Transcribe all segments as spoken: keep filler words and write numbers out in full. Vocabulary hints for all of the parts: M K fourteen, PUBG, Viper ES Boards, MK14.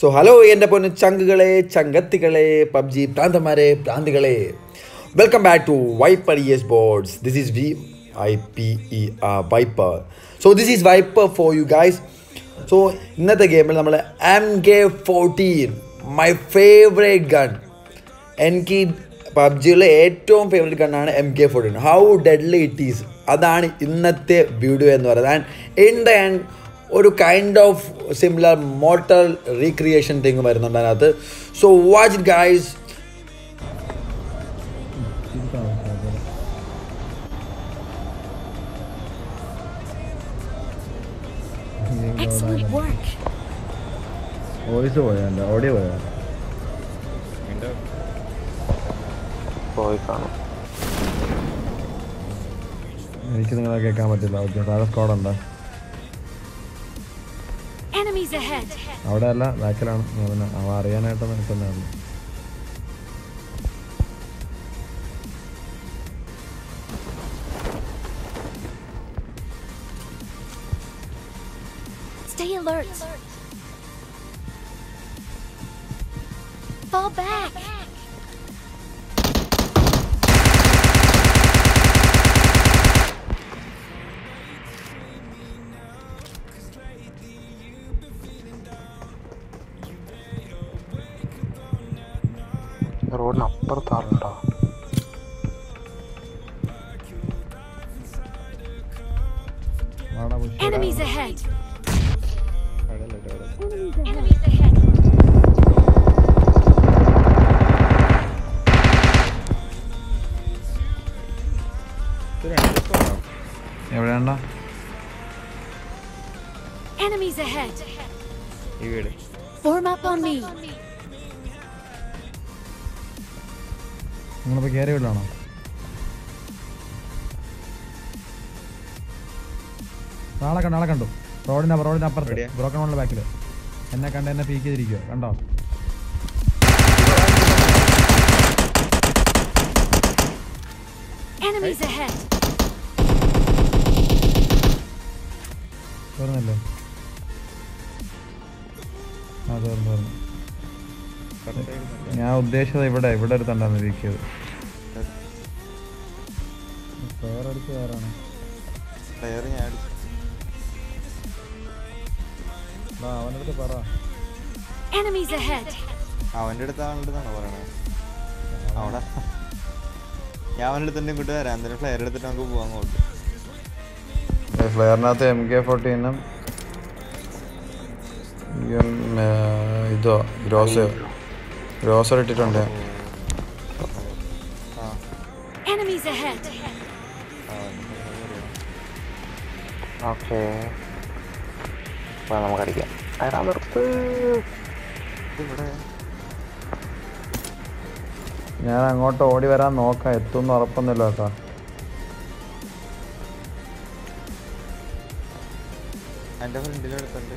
So hello enda ponnu changugale changathigale P U B G prandamare prandhigale, welcome back to Viper E S Boards. This is V I P E R Viper. So this is Viper for you guys. So innathe game il nammale M K fourteen, my favorite gun. Enki P U B G ile ettom favorite gun aanu M K fourteen. How deadly it is, adana innathe video ennu parayana. And in the end or kind of similar mortal recreation thing. So watch it guys. Excellent work. Oh, it's over and audio. Boy, come. I think I can come at the loud. I'll score on that. Enemies ahead. Avada alla back la avana avariyanayittu nirthunnaanu. Stay alert. Fall back. Road na upper tharunda. Enemies ahead. Enemies ahead. Evranda. Enemies ahead. Form up on me. നിങ്ങളിപ്പോൾ കയറി വിടാണോ നാളെ കണ്ടോ നാളെ കണ്ടു റോഡിൻ്റെ റോഡിൻ്റെ അപ്പുറത്ത് broken റോഡിൻ്റെ ബാക്കിൽ എന്നെ കണ്ട് എന്നെ പീക്ക് ചെയ്തിരിക്കുക കണ്ടോ തോന്നുന്നല്ലേ ആ തോന്നുന്നു തോന്നുന്നു ഞാൻ ഉദ്ദേശിച്ചത് ഇവിടെ ഇവിടെ അടുത്തുണ്ടായിരുന്നു ഇരിക്കുന്നത് അവൻ്റെ അടുത്താണോ പറയണേ അവിടെ ഞാൻ അവൻ്റെ അടുത്ത് തന്നെ ഇങ്ങോട്ട് വരാം എന്തായാലും ഫ്ലെയർ എടുത്തിട്ട് നമുക്ക് പോകാൻ അങ്ങോട്ട് ഫ്ലെയറിനകത്ത് എം കെ ഫോർട്ടീനും ഇതോ ഗ്രോസ് Roser ഇട്ടിട്ടുണ്ട് enemies ahead. Okay വാ നമുക്ക് അടിക്കാം ആരാ നിർത്ത് ഇവിടെ ഞാൻ അങ്ങോട്ട് ഓടി വരാൻ നോക്കാം എത്തുമെന്ന് ഉറപ്പൊന്നുമില്ല കേട്ടോ എൻ്റെ ഫ്രണ്ടിൽ എടുത്തുണ്ട്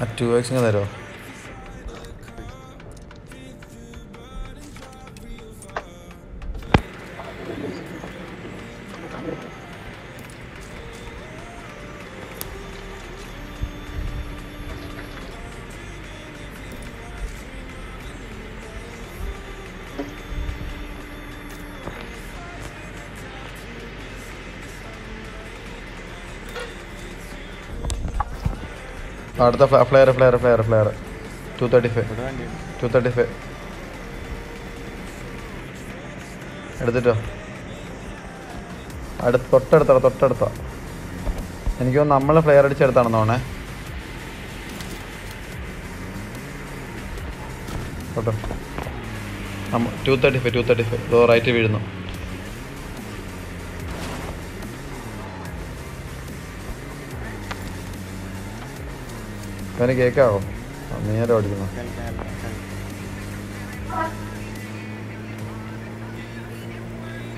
ആ ടു എക്സ് ഇങ്ങനെ തരുമോ അടുത്ത flare flare flare flare two thirty five two thirty five എടുത്തിട്ടോ അടുത്ത് തൊട്ടടുത്താ തൊട്ടടുത്താ എനിക്ക് തോന്നുന്നു നമ്മൾ ഫ്ലെയർ അടിച്ചെടുത്താണെന്ന് തോന്നേ കേട്ടോ two thirty five two thirty five right വീഴുന്നു मैंने കേൾക്കാവോ നേരെ ഓടിക്കുന്നു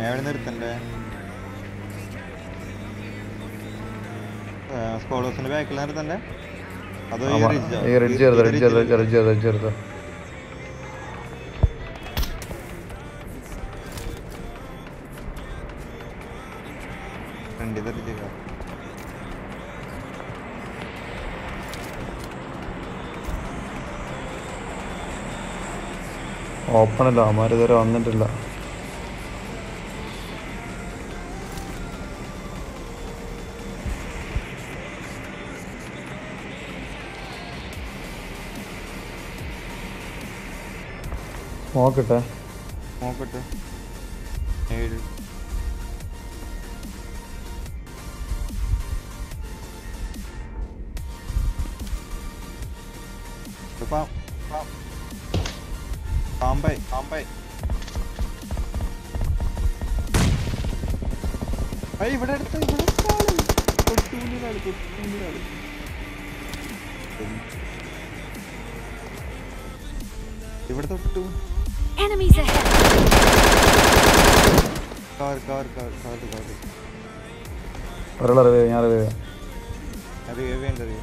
എവിടെ നിർത്തണ്ടേ സ്കോളേഴ്സിന്റെ ബാക്കിൽ നിർത്തണ്ടേ അതോ ഈ റിഡ്ജ് ഈ ridge ridge ridge ridge ridge ridge രണ്ട് ഇതല്ലേ കേട്ടോ ഓപ്പൺ അല്ല ആമാരെ ഇതുവരെ വന്നിട്ടില്ല നോക്കട്ടെ നോക്കട്ടെ ഏഴ് പാ പാ പാമ്പൈ പാമ്പൈ അയ്യ ഇവിടെ അടുത്ത് ഇവിടെ കാളി കൊട്ടൂലി കാളി കൊട്ടൂലി കാളി ഇവിടെ തൊട്ടു enemies ahead car car car car car parala rev yaar rev rev evenda rev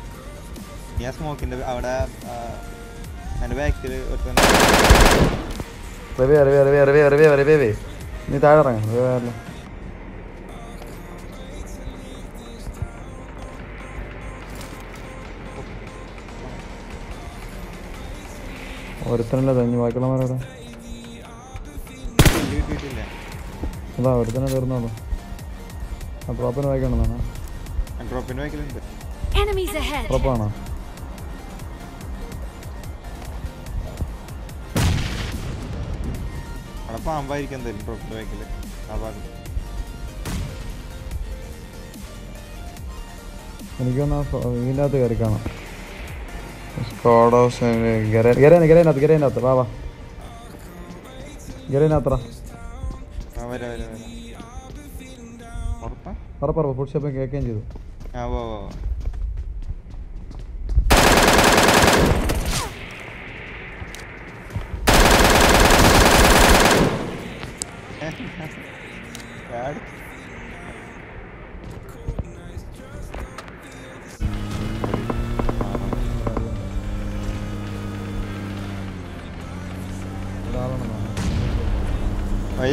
yes smoke inde avada and back ile open rev rev rev rev rev rev rev ni taal iranga rev alla oruthanalla danni vaakala marada അതാ അവിടെ തന്നെ തീർന്നോളൂ ആ ഡ്രോപ്പിന് വായിക്കണമെന്നാണ് ഡ്രോപ്പാണോ പാമ്പായിരിക്കും എന്തായാലും ഡ്രോപ്പിന്റെ വായിക്കല് ആ ഭാഗം എനിക്കൊന്ന് ഇതിൻ്റെ അകത്ത് കയറി കാണാം ഗരേന ഗരേനകത്ത് ഗരേനകത്ത് വാ വാ ഗരേനത്ര വരാ വരാ വരാ ഉറപ്പാ ഉറപ്പാ ഫുഡ് ഷോപ്പ് കേൾക്കുകയും ചെയ്തു ആ വാ വാ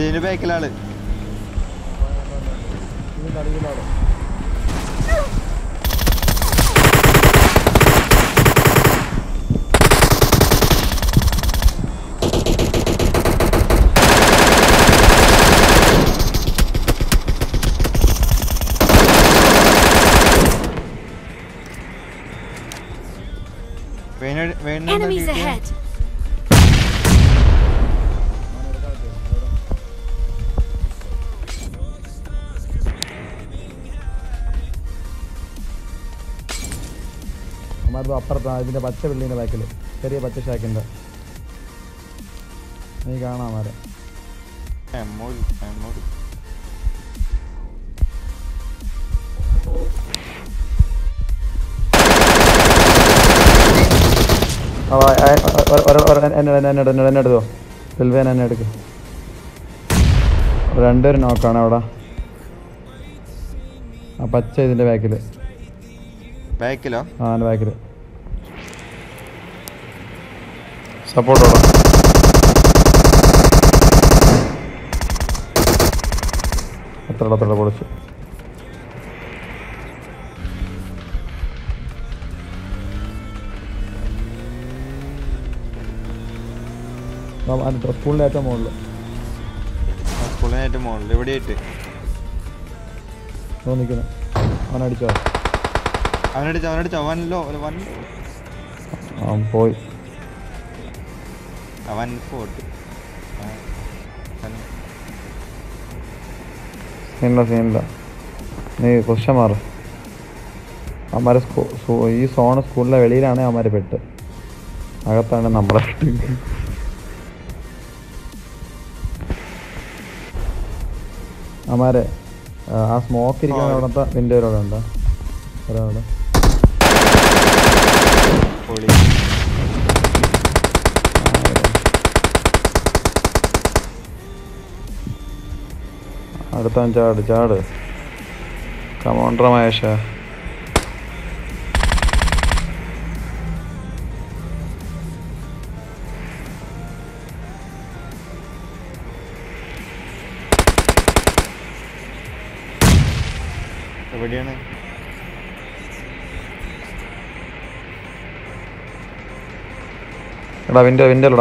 ഇതിന്റെ ബാക്കിലാണ് enemies ahead അത് അപ്പുറത്ത് ഇതിൻ്റെ പച്ച വെള്ളീൻ്റെ ബാക്കിൽ ചെറിയ പച്ച ഷാക്കിൻ്റെ നീ കാണാം മാരെ എന്നെ എടുത്തോ സെൽവേൻ എന്നെ എടുക്കും രണ്ടുപേരും നോക്കാണ് അവിടെ ആ പച്ച ഇതിൻ്റെ ബാക്കിൽ ബാക്കിലോ ആ എൻ്റെ ബാക്കിൽ സപ്പോർട്ട് ഓടാ അത്ര അത്ര പൊളിച്ചു ഫുള്ളായിട്ട് മുകളിൽ ഫുള്ളായിട്ട് മുകളിൽ എവിടെയായിട്ട് തോന്നിക്കുന്നു അവനടിച്ചോ അവനടിച്ചോ അവനടിച്ചോ അവനല്ലോ ഒരു വൺ അവൻ പോയി അവൻ പോട്ട് സീനില്ല സീനില്ല നീ ക്വസ്റ്റ്യൻ മാറ് അവന്മാരെ ഈ സോണ് സ്കൂളിലെ വെളിയിലാണ് അവന്മാർ പെട്ട് അകത്താണ് നമ്മുടെ അവന്മാരെ ആ സ്മോക്ക് ഇരിക്കുന്ന അവിടുത്തെ വിൻഡോയിലൂടെ ഉണ്ടോ ഒരാള് M K fourteen. Come on, Ramesh. Window, window. I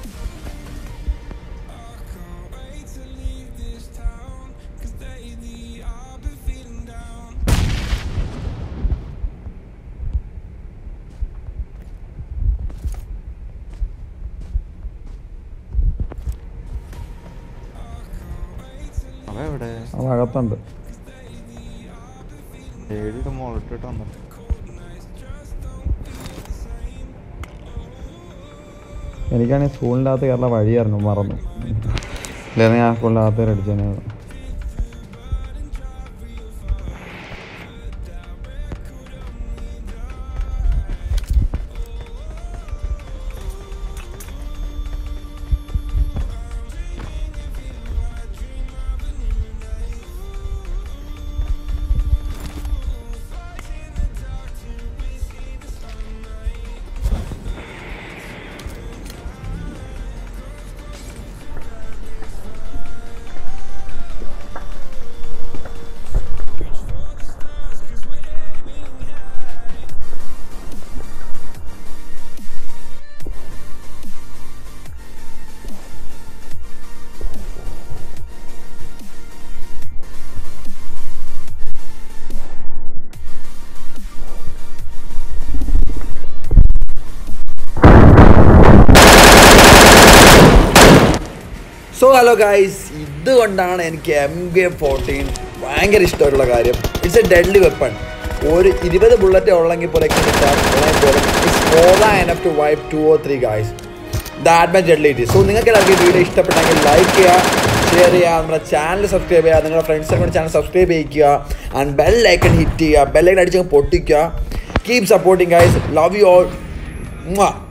എനിക്കാണ് സ്കൂളിനകത്ത് കേരള വഴിയായിരുന്നു മറന്നു ഇല്ലെന്ന് ഞാൻ സ്കൂളിനകത്ത് അടിച്ചേനെ So hello guys, this is M K fourteen. It's a deadly weapon. It's more than enough to wipe two or three guys. That much deadly it is. So, if you like this video, like, share, and channel subscribe. Your friends channel subscribe and bell icon hit. Bell icon hit. Keep supporting guys. Love you all.